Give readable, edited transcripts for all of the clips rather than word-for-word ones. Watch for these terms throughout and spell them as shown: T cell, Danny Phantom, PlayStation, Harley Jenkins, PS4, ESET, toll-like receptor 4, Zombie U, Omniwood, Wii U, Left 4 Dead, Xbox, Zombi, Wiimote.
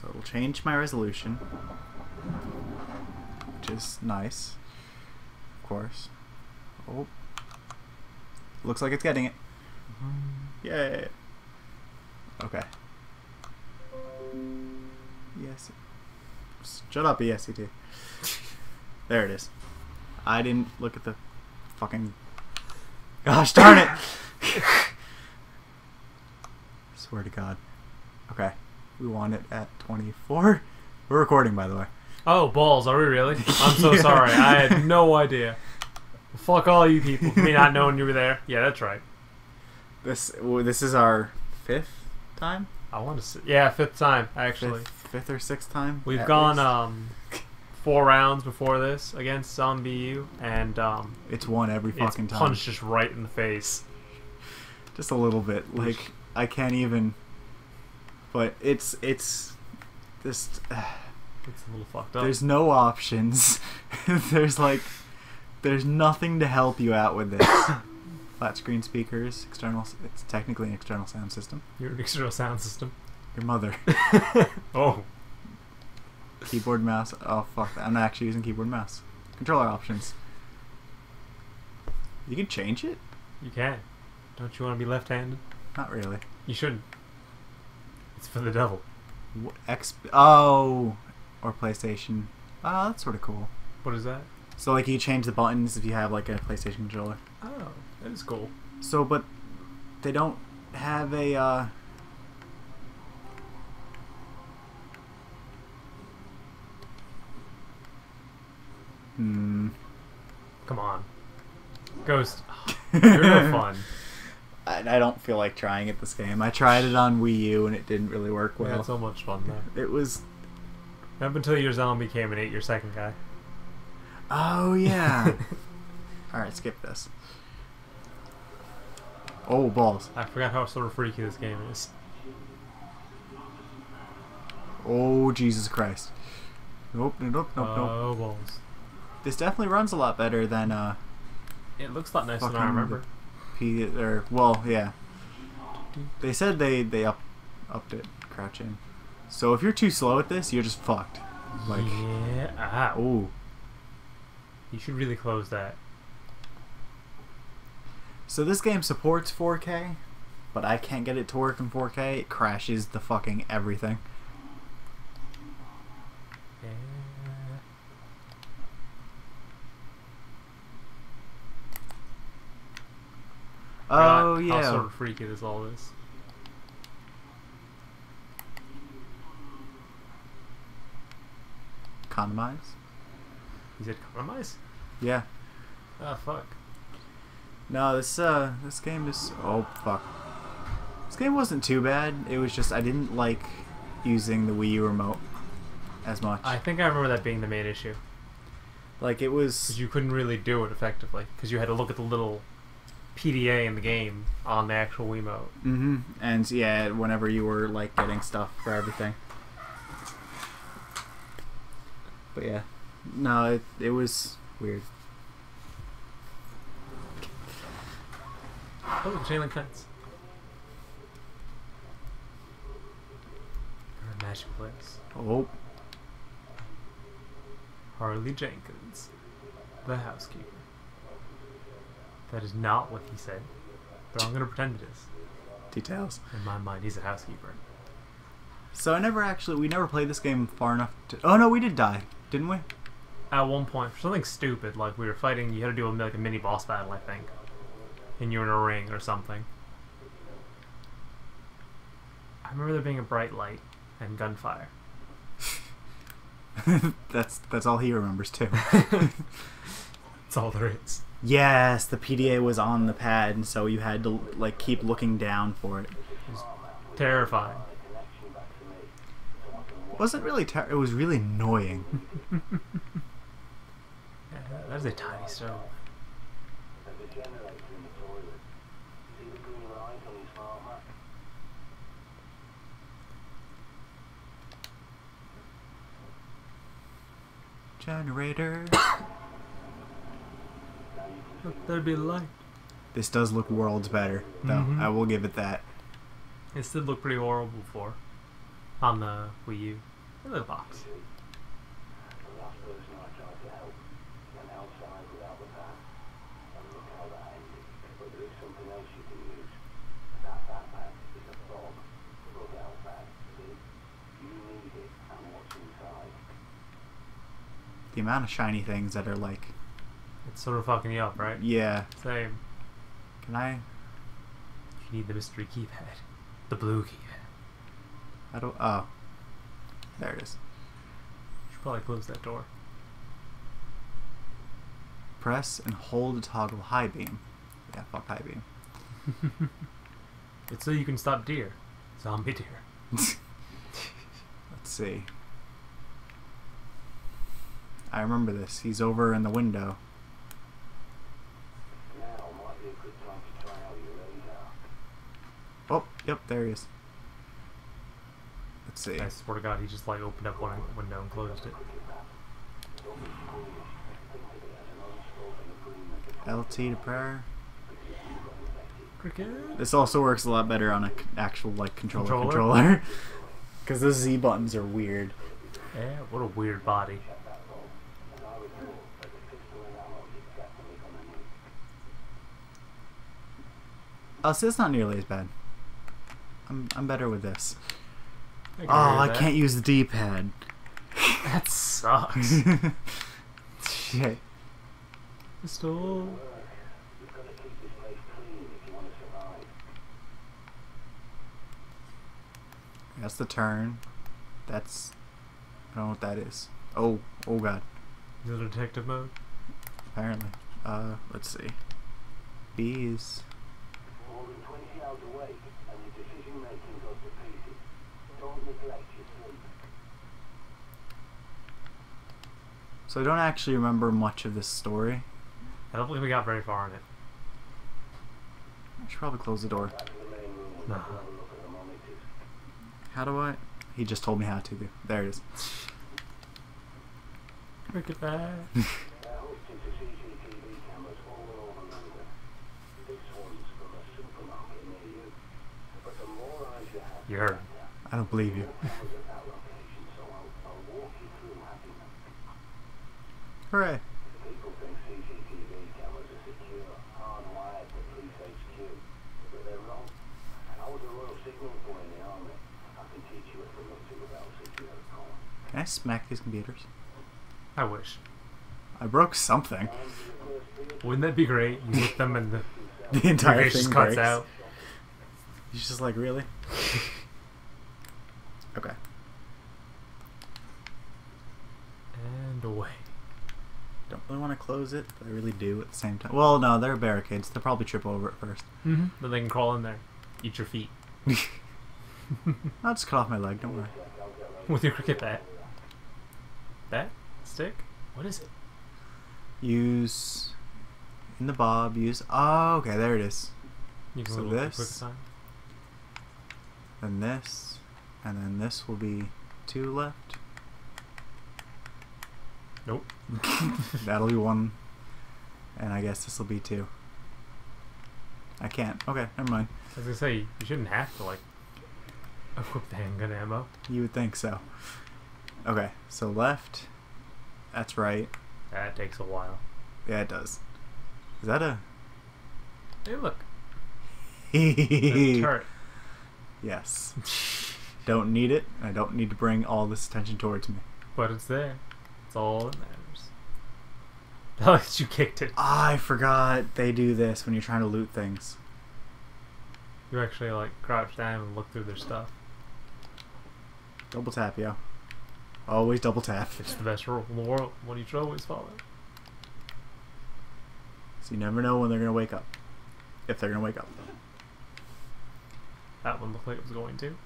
So it will change my resolution, which is nice, of course. Oh, looks like it's getting it. Yay! Okay. Yes. Shut up, ESET. There it is. I didn't look at the fucking... Gosh darn it! Swear to God. Okay. We want it at 24. We're recording, by the way. Oh, balls. Are we really? I'm so sorry. I had no idea. Fuck all you people. Me not knowing you were there. Yeah, that's right. This is our fifth time? I want to see. Yeah, fifth time, actually. Fifth or sixth time? We've gone four rounds before this against Zombie U, and it's won every fucking time. Punched just right in the face. Just a little bit. Like, I can't even... But it's just... it's a little fucked up. There's no options. There's like... There's nothing to help you out with this. Flat screen speakers, external. It's technically an external sound system. You're an external sound system. Your mother. Oh. Keyboard, mouse. Oh fuck that! I'm not actually using keyboard, mouse. Controller options. You can change it. You can. Don't you want to be left-handed? Not really. You shouldn't. It's for the devil. Oh, or PlayStation. Ah, that's sort of cool. What is that? So, like, you change the buttons if you have, like, a PlayStation controller. Oh, that is cool. So, but they don't have a, Come on. Ghost. You're no fun. I don't feel like trying it this game. I tried it on Wii U and it didn't really work well. We had so much fun, though. It was... Up until your zombie came and ate your second guy. Oh, yeah. Alright, skip this. Oh, balls. I forgot how sort of freaky this game is. Oh, Jesus Christ. Nope, nope, nope, nope. Oh, balls. This definitely runs a lot better than, It looks a lot nicer than I remember. Well, yeah. They said they upped it. Crouch in. So if you're too slow at this, you're just fucked. Like... Yeah. Ah, ooh. You should really close that. So this game supports 4K, but I can't get it to work in 4K. It crashes the fucking everything. Yeah. Oh, yeah. How sort of freaky is all this? Economize? Is it compromise? Yeah. Oh, fuck. No, this game is... Oh, fuck. This game wasn't too bad. It was just I didn't like using the Wii U remote as much. I think I remember that being the main issue. Like, it was... 'Cause you couldn't really do it effectively. Because you had to look at the little PDA in the game on the actual Wiimote. Mm-hmm. And, yeah, whenever you were, like, getting stuff for everything. But, yeah. No, it was weird. Oh, the chain link fence. You're a magic place. Oh. Harley Jenkins, the housekeeper. That is not what he said, but I'm going to pretend it is. Details. In my mind, he's a housekeeper. So we never played this game far enough to... Oh, no, we did die, didn't we? At one point, for something stupid, like we were fighting, you had to do like a mini boss battle, I think, and you were in a ring or something. I remember there being a bright light and gunfire. that's all he remembers too. That's all there is. Yes, the PDA was on the pad, and so you had to like keep looking down for it. It was terrifying. It wasn't really terrifying. It was really annoying. That is a tiny stone. Generator. Let there be light. This does look worlds better, though. I will give it that. It did look pretty horrible before. on the Wii U. Look at the box. The amount of shiny things that are like... It's sort of fucking you up, right? Yeah. Same. Can I... You need the mystery keypad. The blue keypad. I don't... Oh. There it is. You should probably close that door. Press and hold to toggle high beam. Yeah, fuck high beam. It's so you can stop deer. Zombie deer. Let's see. I remember this. He's over in the window. Now might be a good time to try out your radar. Oh, yep, there he is. Let's see. I swear to God, he just like opened up one window and closed it. LT to prayer. Cricket. This also works a lot better on an actual like controller. Because those Z buttons are weird. Yeah, what a weird body. Oh, so it's not nearly as bad. I'm better with this. Oh, I can't use the D-pad. That sucks. Shit. Pistol. You've got to keep this place clean if you want to survive. That's the turn. That's... I don't know what that is. Oh. Oh, God. Is it detective mode? Apparently. Let's see. Bees. Awake and the decision making goes to pieces. Don't neglect your sleep. So I don't actually remember much of this story. I don't think we got very far in it. I should probably close the door. No. How do I? He just told me how to do. There it is. Look at that. You heard. I don't believe you. Hooray. Can I smack these computers? I wish. I broke something. Wouldn't that be great? You hit them and the entire thing just cuts out. You're just like, really? Okay. And away. Don't really want to close it, but I really do at the same time. Well, no, they're barricades. They'll probably trip over it first. Mm-hmm. But they can crawl in there. Eat your feet. I'll just cut off my leg, don't worry. With your cricket bat. Bat? Stick? What is it? Use... In the bob, use... Oh, okay, there it is. You can so this, and this, and then this will be two left. Nope. That'll be one, and I guess this will be two. I can't. Okay, never mind. I was gonna say, you shouldn't have to, like, equip the handgun ammo. You would think so. Okay, so left, that's right. That takes a while. Yeah, it does. Is that a... Hey, look. Turret. Yes. Don't need it. I don't need to bring all this attention towards me. But it's there. It's all that matters. Oh, you kicked it. I forgot they do this when you're trying to loot things. You actually like crouch down and look through their stuff. Double tap, yo. Always double tap. It's the best rule in the world. What you should always follow. So you never know when they're gonna wake up. If they're gonna wake up. That one looked like it was going to.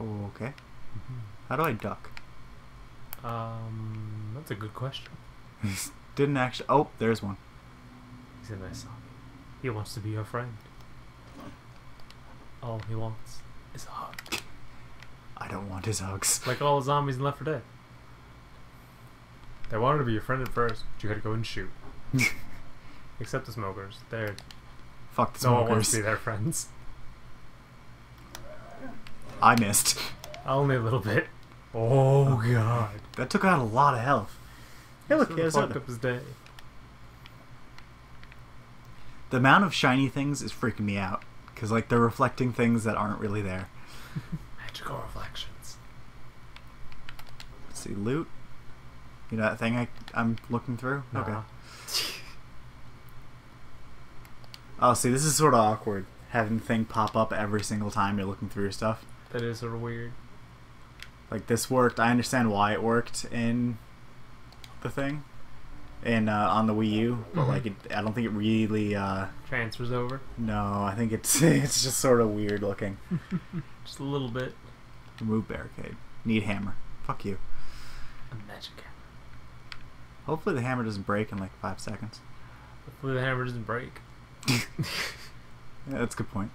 Okay. Mm-hmm. How do I duck? That's a good question. Didn't actually. Oh, there's one. He's a nice zombie. He wants to be your friend. All he wants is a hug. I don't want his hugs. Like all the zombies in Left 4 Dead. They wanted to be your friend at first, but you had to go and shoot. Except the smokers. They're... Fuck the smokers. No one wants to be their friends. I missed. Only a little bit. Oh, God. That took out a lot of health. Hey, look, he fucked up his day. The amount of shiny things is freaking me out. Because, like, they're reflecting things that aren't really there. Magical reflections. Let's see, loot. You know that thing I'm looking through? Nah. Okay. Oh, see, this is sort of awkward. Having the thing pop up every single time you're looking through your stuff. That is sort of weird. Like, this worked. I understand why it worked in the thing. And on the Wii U. But, like, I don't think it really... transfers over? No, I think it's just sort of weird looking. Just a little bit. Remove barricade. Need hammer. Fuck you. A magic hammer. Hopefully the hammer doesn't break in, like, 5 seconds. Hopefully the hammer doesn't break. Yeah, that's a good point.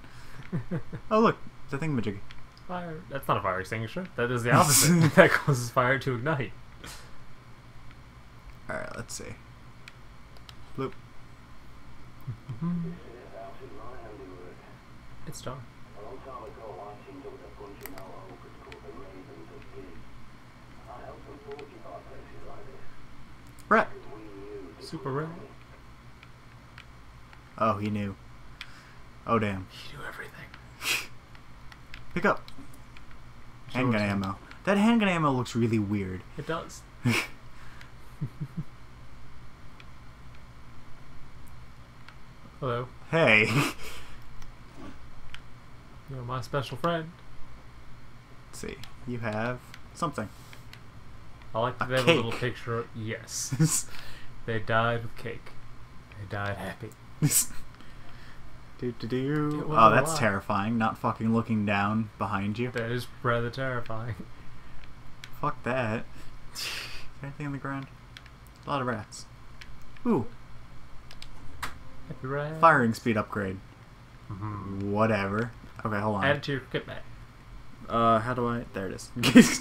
Oh, look. The thingamajiggy. Fire. That's not a fire extinguisher. That is the opposite. That causes fire to ignite. Alright, let's see. Bloop. It's dark. Rat. Super rat. Oh, he knew. Oh, damn. He knew everything. Pick up. Handgun ammo. That handgun ammo looks really weird. It does. Hello. Hey. You're my special friend. Let's see. You have something. I like that they have a little picture. Yes. They died with cake. They died happy. Do. Oh, that's terrifying. Not fucking looking down behind you. That is rather terrifying. Fuck that. Is there anything on the ground? A lot of rats. Ooh. Happy rats. Firing speed upgrade. Whatever. Okay, hold on. Add it to your cricket bat. How do I... There it is.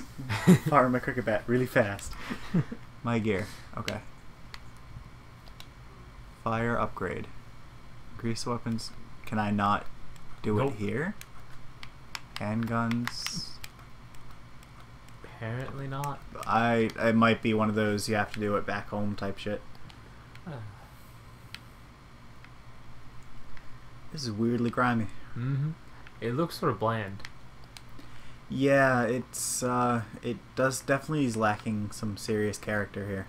Fire my cricket bat really fast. My gear. Okay. Fire upgrade. Grease weapons. Can I not do it here? Handguns. Apparently not. It might be one of those you have to do it back home type shit. This is weirdly grimy. It looks sort of bland. Yeah, it's it does definitely is lacking some serious character here.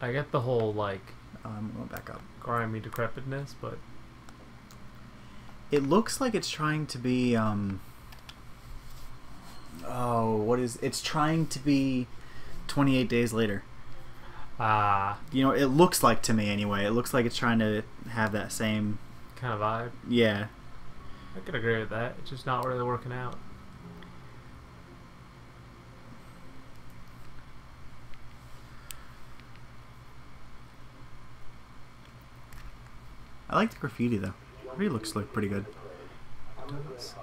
I get the whole like I'm going back up grimy decrepitness, but it looks like it's trying to be it's trying to be 28 Days Later. You know, it looks like to me anyway. It looks like it's trying to have that same kind of vibe. Yeah. I could agree with that. It's just not really working out. I like the graffiti though. It really looks like pretty good. Does.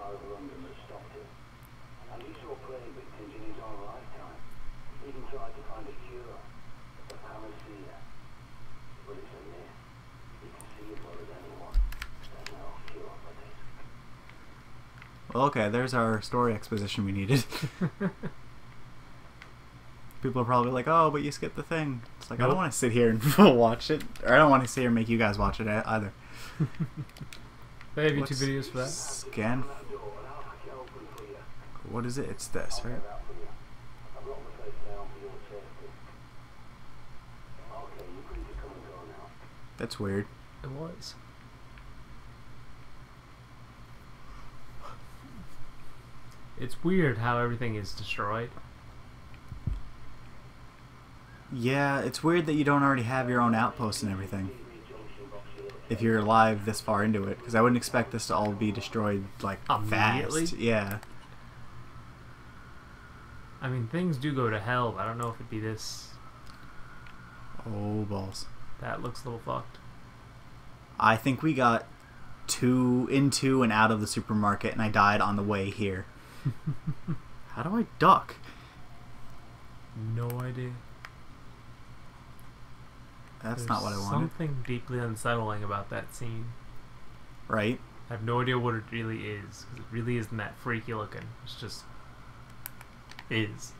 Well, okay, there's our story exposition we needed. People are probably like, oh, but you skipped the thing. It's like, I don't want to sit here and watch it. Or I don't want to sit here and make you guys watch it either. They have YouTube videos for that. Scan. What is it? It's this, right? That's weird. It was. It's weird how everything is destroyed. Yeah, it's weird that you don't already have your own outposts and everything. If you're alive this far into it. Because I wouldn't expect this to all be destroyed, like, fast. Yeah. I mean, things do go to hell, but I don't know if it'd be this... Oh, balls. That looks a little fucked. I think we got into and out of the supermarket, and I died on the way here. How do I duck? No idea. That's not what I wanted. Something deeply unsettling about that scene. Right? I have no idea what it really is. 'Cause it really isn't that freaky looking. It's just... is.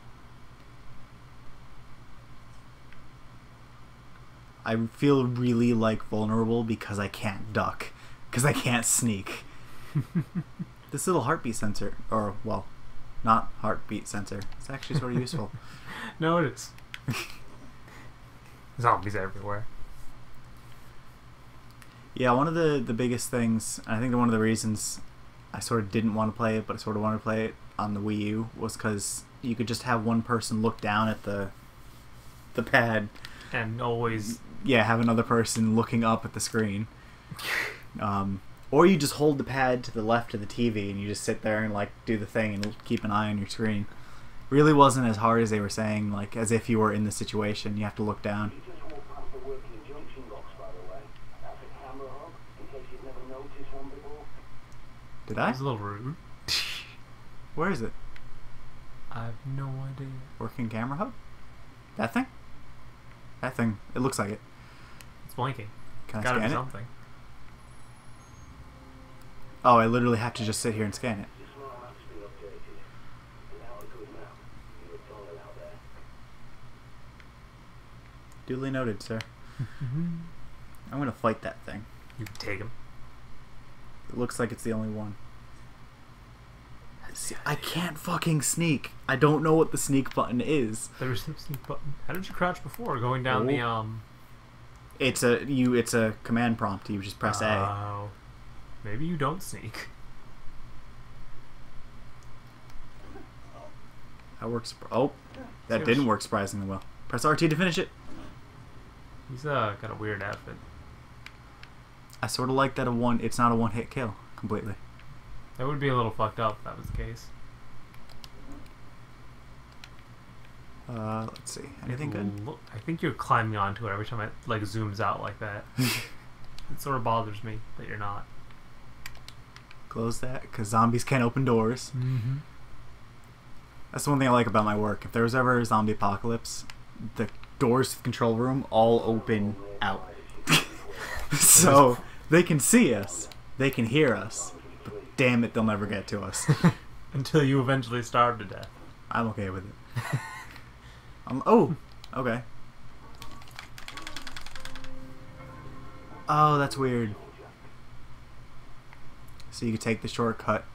I feel really, like, vulnerable because I can't duck. Because I can't sneak. This little heartbeat sensor, or, well, not heartbeat sensor. It's actually sort of useful. No, it is. Zombies everywhere. Yeah, one of the biggest things, and I think one of the reasons I sort of didn't want to play it, but I sort of wanted to play it on the Wii U, was because you could just have one person look down at the pad. And always... yeah, have another person looking up at the screen. Or you just hold the pad to the left of the TV and you just sit there and, like, do the thing and keep an eye on your screen. Really wasn't as hard as they were saying, like, as if you were in the situation. You have to look down. You just walk past the working junction box, by the way. That's a camera hub, in case you've never noticed one before. Did I? That was a little rude. Where is it? I have no idea. Working camera hub? That thing? That thing. It looks like it. It's blinking. Can I scan it? Gotta be something. Oh, I literally have to just sit here and scan it. Duly noted, sir. I'm gonna fight that thing. You can take him. It looks like it's the only one. See, I can't fucking sneak. I don't know what the sneak button is. There's no sneak button. How did you crouch before going down the It's a It's a command prompt. You just press A. Oh. Maybe you don't sneak. That works. Oh, that didn't work surprisingly well. Press RT to finish it. He's got a weird outfit. I sort of like that it's not a one-hit kill completely. That would be a little fucked up if that was the case. Let's see. Anything good? I think you're climbing onto it every time it like zooms out like that. It sort of bothers me that you're not. Close that, because zombies can't open doors. Mm-hmm. That's the one thing I like about my work. If there was ever a zombie apocalypse, the doors to the control room all open out. So they can see us, they can hear us, but damn it, they'll never get to us. Until you eventually starve to death. I'm okay with it. Oh, okay. Oh, that's weird. So you can take the shortcut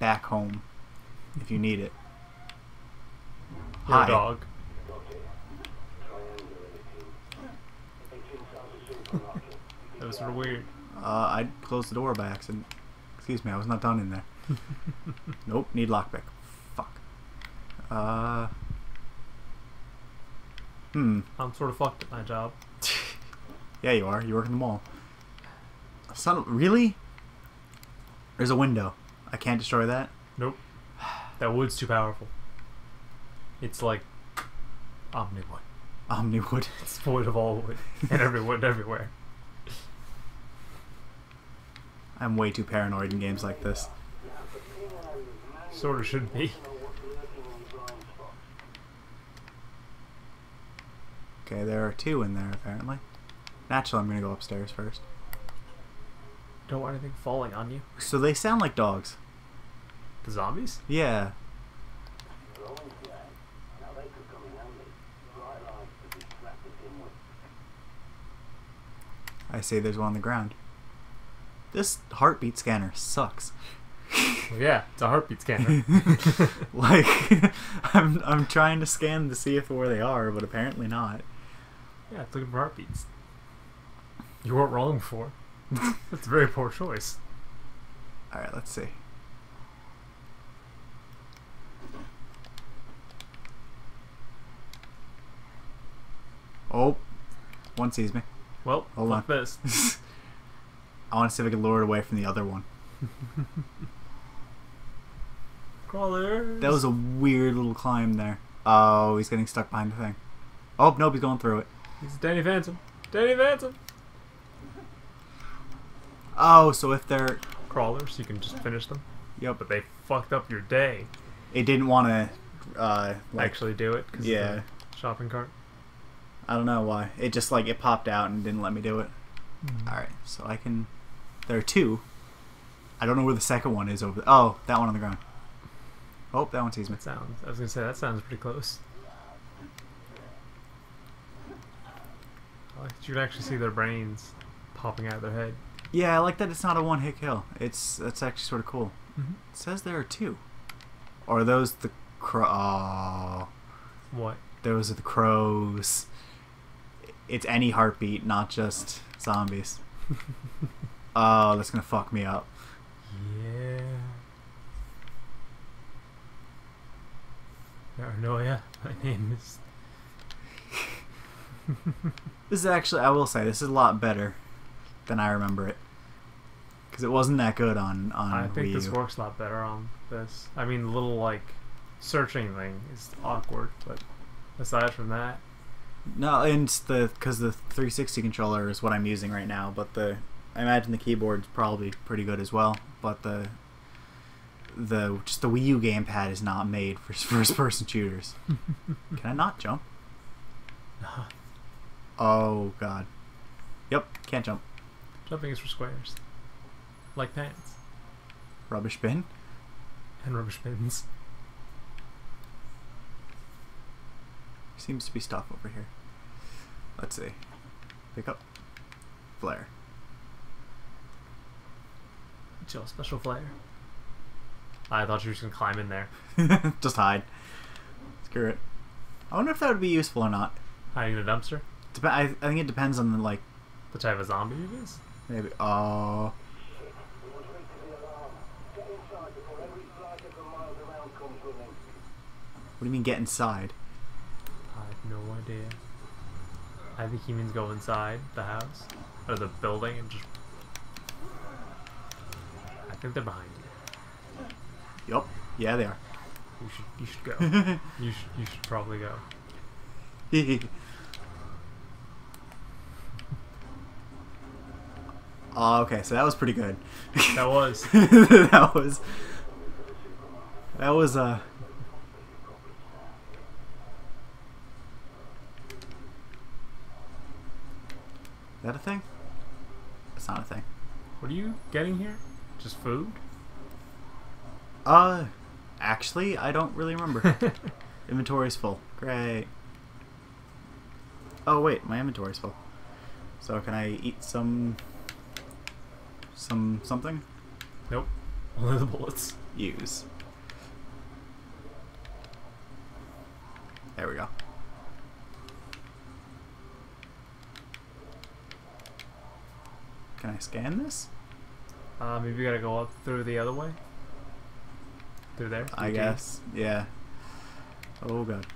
back home if you need it. Hi. Dog. That was sort of weird. I closed the door by accident. Excuse me, I was not done in there. Nope, need lockpick. Fuck. I'm sort of fucked at my job. Yeah, you are. You work in the mall. Really? There's a window. I can't destroy that? Nope. That wood's too powerful. It's like... omniwood. Omniwood. It's void of all wood. And every wood everywhere. I'm way too paranoid in games like this. Sort of should be. Okay, there are two in there, apparently. Naturally, I'm gonna go upstairs first. Don't want anything falling on you. So they sound like dogs. The zombies? Yeah. I see there's one on the ground. This heartbeat scanner sucks. Well, yeah, it's a heartbeat scanner. Like, I'm trying to scan to see if where they are, but apparently not. Yeah, it's looking for heartbeats. You weren't wrong before. That's a very poor choice. Alright, let's see. Oh, one sees me. Well, hold on. This. I want to see if I can lure it away from the other one. Crawlers. That was a weird little climb there. Oh, he's getting stuck behind the thing. Oh, nope, he's going through it. He's Danny Phantom. Danny Phantom. Oh, so if they're... crawlers, you can just finish them? Yeah, but they fucked up your day. It didn't want to like, actually do it because of the shopping cart. I don't know why. It just like it popped out and didn't let me do it. Mm-hmm. All right, so I can. There are two. I don't know where the second one is over. Oh, that one on the ground. Oh, that one sees me. That sounds. I was gonna say that sounds pretty close. I like that you can actually see their brains popping out of their head. Yeah, I like that it's not a one-hit kill. That's actually sort of cool. Mm-hmm. It says there are two. Or are those the crow? Oh. What? Those are the crows. It's any heartbeat, not just zombies. Oh, that's gonna fuck me up. Yeah. Paranoia. My name is. This is actually, I will say, this is a lot better than I remember it, because it wasn't that good on Wii U. I think this works a lot better on this. I mean, the little like searching thing is awkward, but aside from that, no. And because the 360 controller is what I'm using right now, but I imagine the keyboard's probably pretty good as well, but just the Wii U gamepad is not made for first-person shooters. Can I not jump? Oh god. Yep, can't jump. Jumping is for squares. Like pants. Rubbish bin? And rubbish bins. Seems to be stuff over here. Let's see. Pick up. Flare. It's your special flare. I thought you were just going to climb in there. Just hide. Screw it. I wonder if that would be useful or not. Hiding in a dumpster? I think it depends on the type of zombie it is. Maybe. Oh. What do you mean get inside? I have no idea. I think he means go inside the house. Or the building and just... I think they're behind you. Yup. Yeah, they are. You should go. you should probably go. Oh, okay, so that was pretty good. That was. That was. Is that a thing? That's not a thing. What are you getting here? Just food? Actually, I don't really remember. Inventory's full. Great. Oh wait, my inventory's full. So can I eat something? Nope. Only the bullets. Use. There we go. Can I scan this? Maybe we gotta go up through the other way. Through there? I guess. Yeah. Oh god.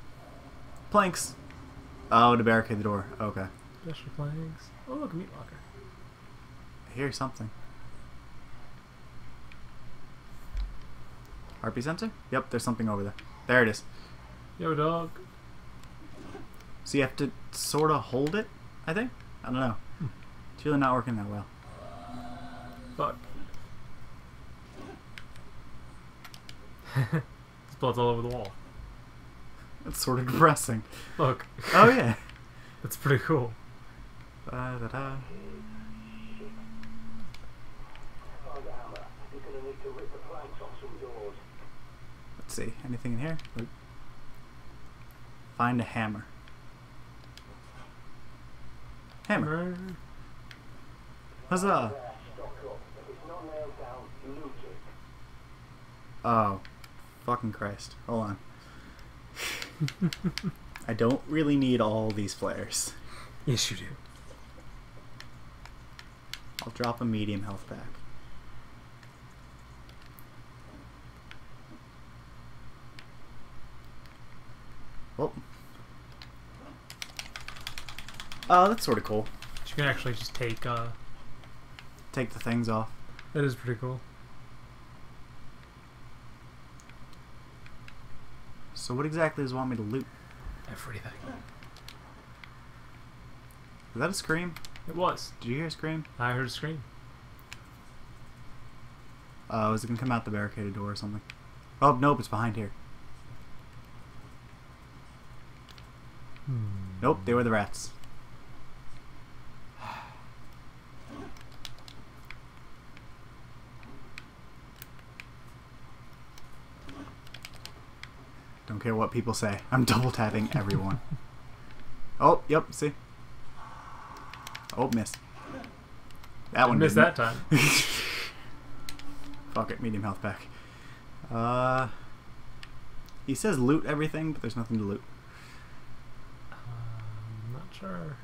Planks! Oh, to barricade the door. Okay. Special planks. Oh look, a meat locker. I hear something. Heartbeat sensor? Yep, there's something over there. There it is. Yo, dog. So you have to sort of hold it, I think? I don't know. It's really not working that well. Fuck. There's blood's all over the wall. That's sort of depressing. Look. Oh, yeah. That's pretty cool. Da-da-da. Let's see. Anything in here? Find a hammer. Hammer. Huzzah! Oh. Fucking Christ. Hold on. I don't really need all these flares. Yes, you do. I'll drop a medium health pack. Oh. Oh, that's sort of cool. You can actually just take the things off. That is pretty cool. So what exactly does it want me to loot? Everything. Was that a scream? It was. Did you hear a scream? I heard a scream. Is it gonna come out the barricaded door or something? Oh, nope, it's behind here. Nope, they were the rats. Don't care what people say. I'm double tapping everyone. Oh, yep, see? Oh, missed. That one missed that time. Fuck it, medium health pack. He says loot everything, but there's nothing to loot. I'm not sure.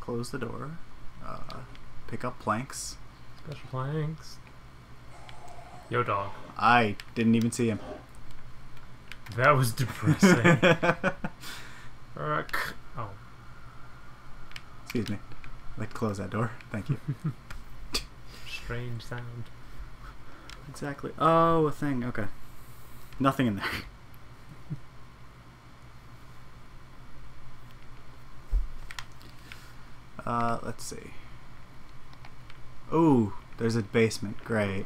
Close the door. Pick up planks. Special planks. Yo, dog. I didn't even see him. That was depressing. Oh. Excuse me. I'd like to close that door. Thank you. Strange sound. Exactly. Oh, a thing. Okay. Nothing in there. Let's see. Ooh, there's a basement. Great.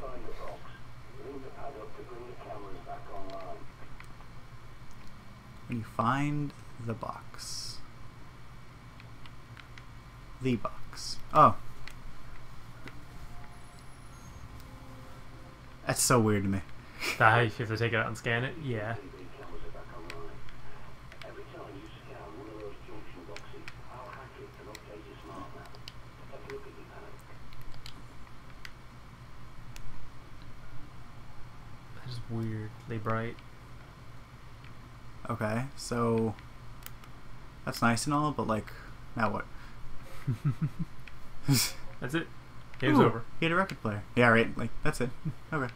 When you find the box. The box. Oh. That's so weird to me. How you have to take it out and scan it? Yeah. That is weirdly bright. Okay, so that's nice and all, but like, now what? That's it. Game's over. He had a record player. Yeah, right. Like, that's it. Okay.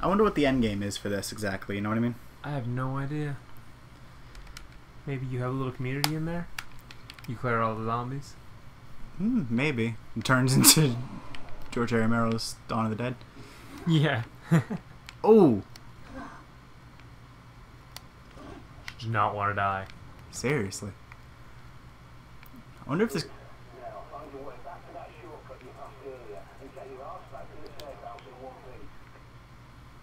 I wonder what the end game is for this exactly. You know what I mean? I have no idea. Maybe you have a little community in there. You clear all the zombies. Maybe it turns into George A. Romero's Dawn of the Dead. Yeah. Oh. She did not want to die. Seriously. I wonder if this.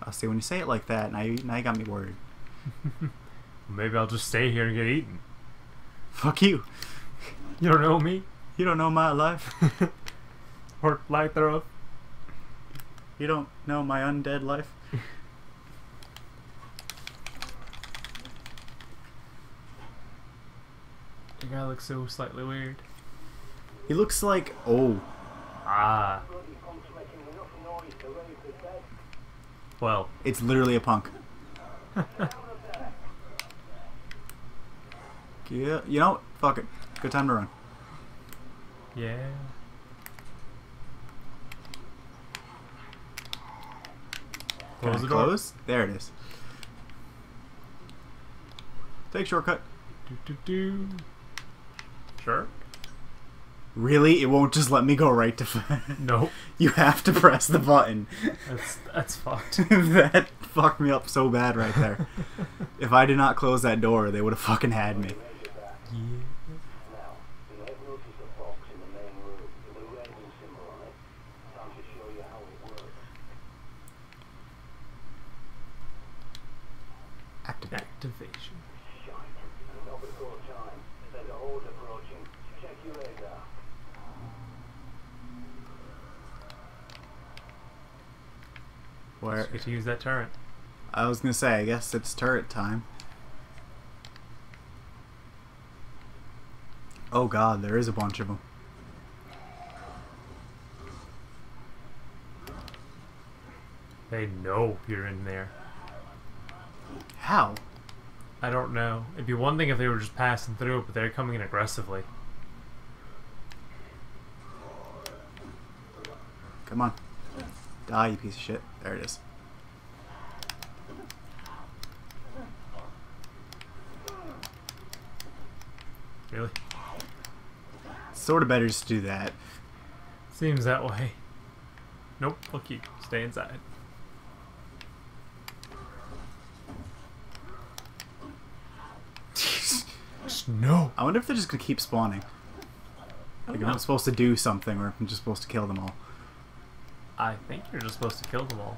I'll see, when you say it like that, now you got me worried. Maybe I'll just stay here and get eaten. Fuck you. You don't know me. You don't know my life. Or life thereof. You don't know my undead life. The guy looks so slightly weird. He looks like... Oh. Ah. Well, it's literally a punk. Yeah, you know, fuck it. Good time to run. Yeah. Close the door. Close? There it is. Take shortcut. Sure. Really? It won't just let me go right to... Nope. You have to press the button. That's fucked. That fucked me up so bad right there. If I did not close that door, they would have fucking had me. Yeah. Activation. Where get to use that turret? I was gonna say, I guess it's turret time. Oh god, there is a bunch of them. They know you're in there. How? I don't know. It'd be one thing if they were just passing through, but they're coming in aggressively. Come on. Die, you piece of shit. There it is. Really? Sort of better just do that. Seems that way. Nope, fuck you. Stay inside. No. I wonder if they're just gonna keep spawning. Like, I'm not supposed to do something, or I'm just supposed to kill them all. I think you're just supposed to kill them all.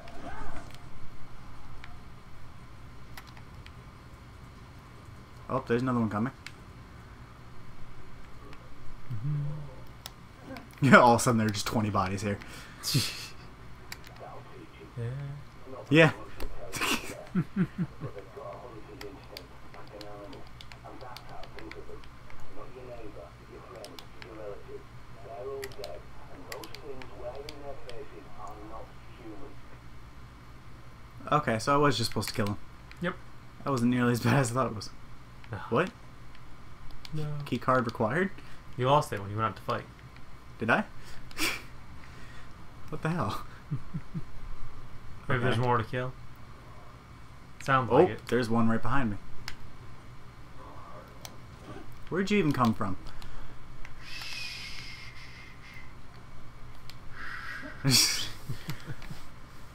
Oh, there's another one coming. Yeah, all of a sudden there are just 20 bodies here. Yeah. Okay, so I was just supposed to kill him. Yep. That wasn't nearly as bad as I thought it was. What? No. Key card required? You lost it when you went out to fight. Did I? What the hell? Maybe okay. There's more to kill. Sounds like it. Oh, there's one right behind me. Where'd you even come from?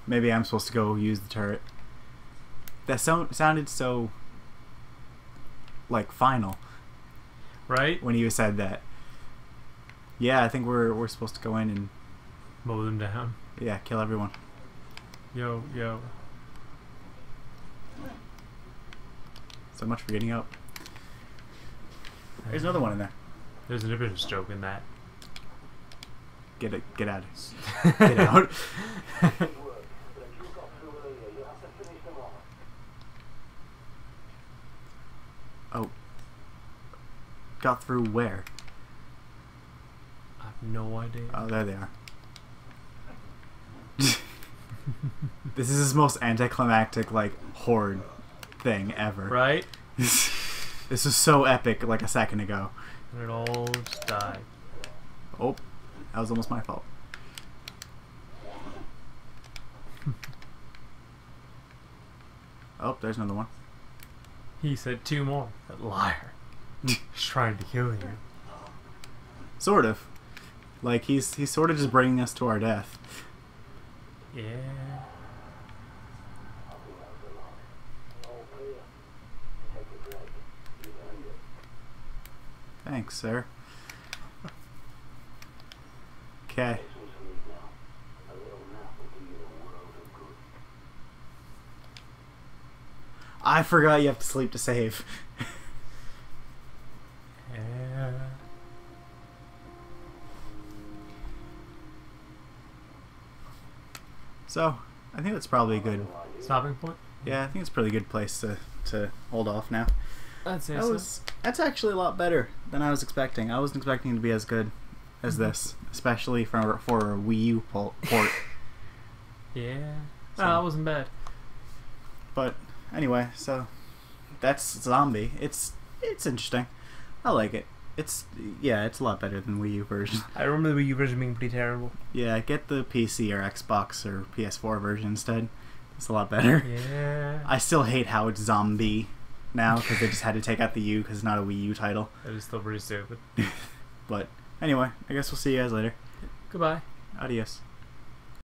Maybe I'm supposed to go use the turret. That sounded so, like, final. Right? When you said that. Yeah, I think we're supposed to go in and mow them down. Yeah, kill everyone. Yo, yo. So much for getting up. There's another one in there. There's an impetus joke in that. Get it, get out. Get out. Oh. Got through where? No idea. Oh, there they are. This is his most anticlimactic, like, horde thing ever. Right? This was so epic, like, a second ago. And it all just died. Oh, that was almost my fault. Oh, there's another one. He said 2 more. That liar. He's trying to kill you. Sort of. Like, he's sort of just bringing us to our death. Yeah. Thanks, sir. Okay. I forgot you have to sleep to save. So, I think that's probably a good stopping point. Yeah, I think it's a pretty good place to hold off now. That's actually a lot better than I was expecting. I wasn't expecting it to be as good as this, especially for a Wii U port. Yeah, so, no, that wasn't bad. But anyway, so that's Zombie. It's interesting. I like it. It's a lot better than Wii U version. I remember the Wii U version being pretty terrible. Yeah, get the PC or Xbox or PS4 version instead. It's a lot better. Yeah. I still hate how it's Zombie now because they just had to take out the U because it's not a Wii U title. That is still pretty stupid. But anyway, I guess we'll see you guys later. Goodbye. Adios.